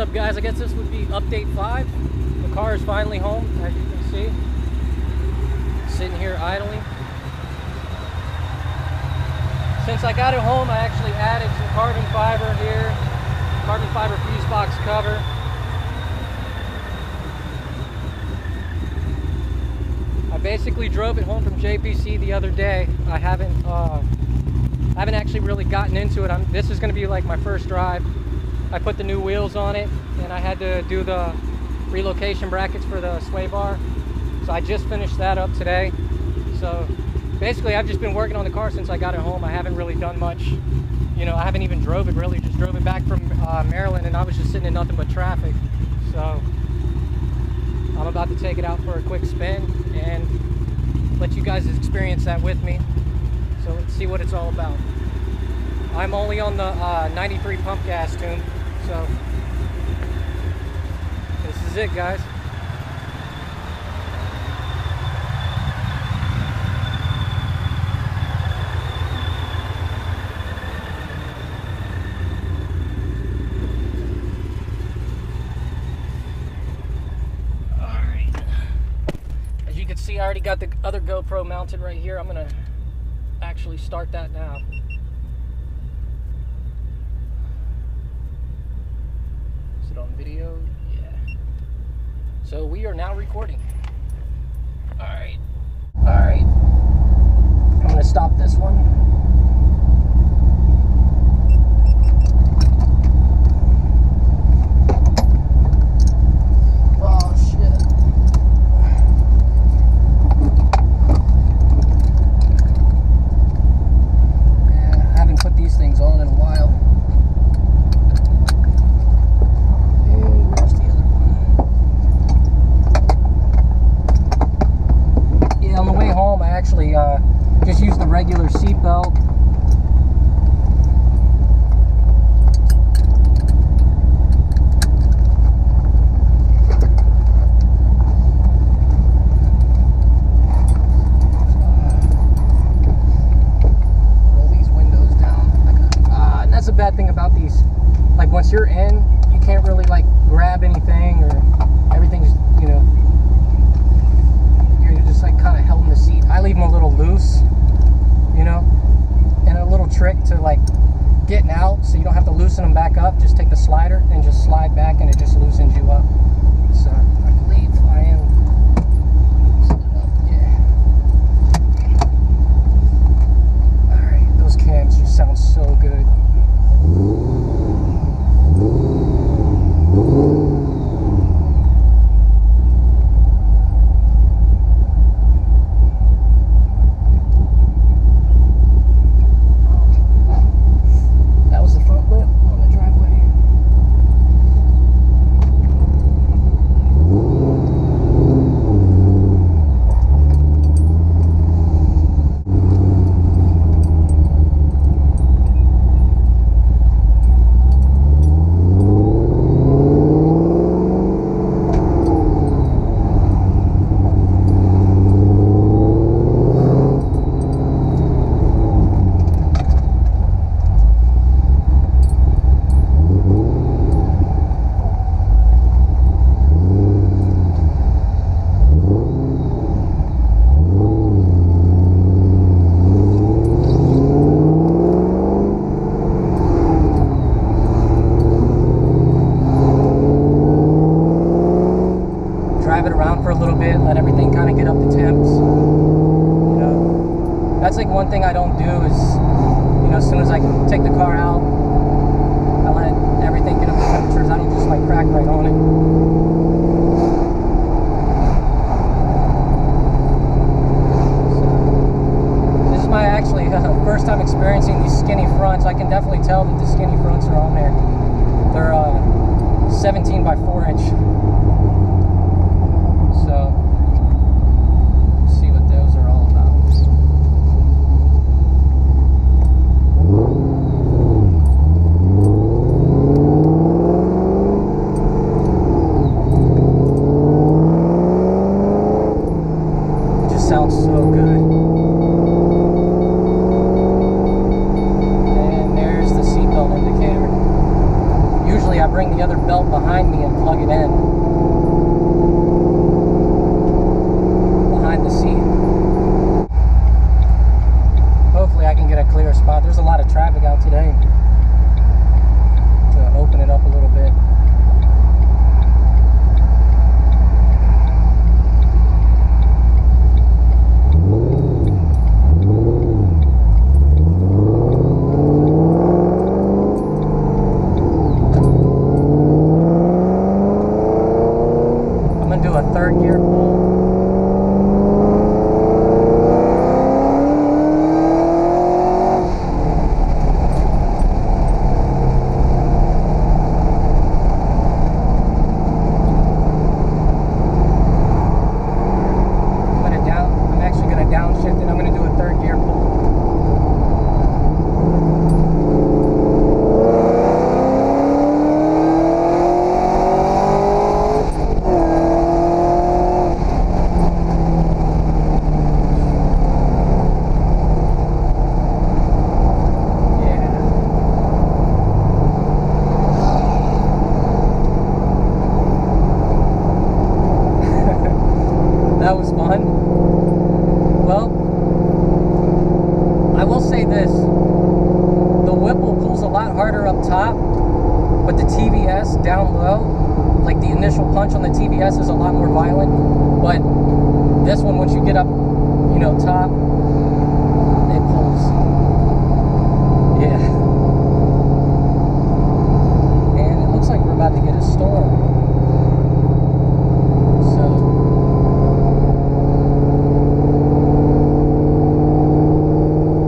What's up, guys? I guess this would be update 5. The car is finally home, as you can see. Sitting here idling. Since I got it home, I actually added some carbon fiber here. Carbon fiber fuse box cover. I basically drove it home from JPC the other day. I haven't actually really gotten into it. This is going to be like my first drive. I put the new wheels on it, and I had to do the relocation brackets for the sway bar. So I just finished that up today. So basically, I've just been working on the car since I got it home. I haven't really done much. You know, I haven't even drove it, really. Just drove it back from Maryland, and I was just sitting in nothing but traffic. So I'm about to take it out for a quick spin and let you guys experience that with me. So let's see what it's all about. I'm only on the 93 pump gas tune, so this is it, guys. All right. As you can see, I already got the other GoPro mounted right here. I'm gonna actually start that now. Is it on video? Yeah. So we are now recording. Alright. Alright. I'm gonna stop this one. Just use the regular seatbelt. Roll these windows down. And that's a bad thing about these. Like, once you're in, you can't really like grab anything, or everything's, you know, you're just like kind of held in the seat. I leave them a little loose. You know, and a little trick to like getting out, so you don't have to loosen them back up. Just take the slider and just slide back, and it just loosens you up. So I believe I am stood up. Yeah. All right, those cams just sound so good. One thing I don't do is, you know, as soon as I take the car out, I let everything get up to temperatures. I don't just like crack right on it. So, this is my actually first time experiencing these skinny fronts. I can definitely tell that the skinny fronts are on there. They're 17 by 4 inch. Sounds so good. And there's the seatbelt indicator. Usually I bring the other belt behind me and plug it in. Behind the seat. Hopefully I can get a clear spot. There's a lot of traffic out today. To open it up a little bit. Down low, like the initial punch on the TVS is a lot more violent, but this one, once you get up, you know, top, it pulls. Yeah. And it looks like we're about to get a storm. So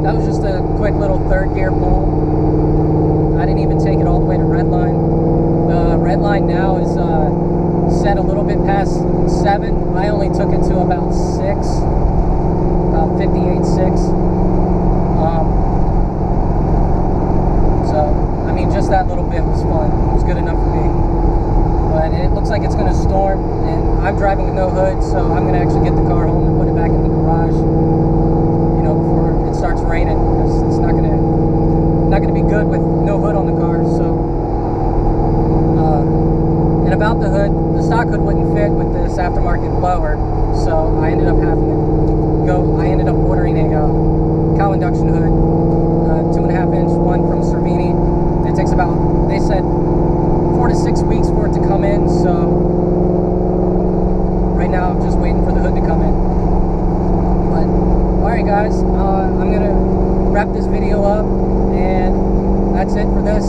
that was just a quick little third gear pull. I didn't even take it all the way to redline. Red line now is set a little bit past 7. I only took it to about 6, about 58.6. So I mean, just that little bit was fun. It was good enough for me. But it looks like it's going to storm, and I'm driving with no hood, so I'm going to actually get the car home and put it back in the garage, you know, before it starts raining, because it's not going to be good with no hood on the car. So. And about the hood, the stock hood wouldn't fit with this aftermarket blower, so I ended up having to go. I ended up ordering a cow induction hood, 2.5 inch one from Cervini. It takes about, they said, 4 to 6 weeks for it to come in. So right now I'm just waiting for the hood to come in. But all right, guys, I'm gonna wrap this video up, and that's it for this.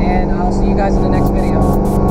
And I'll see you guys in the next video.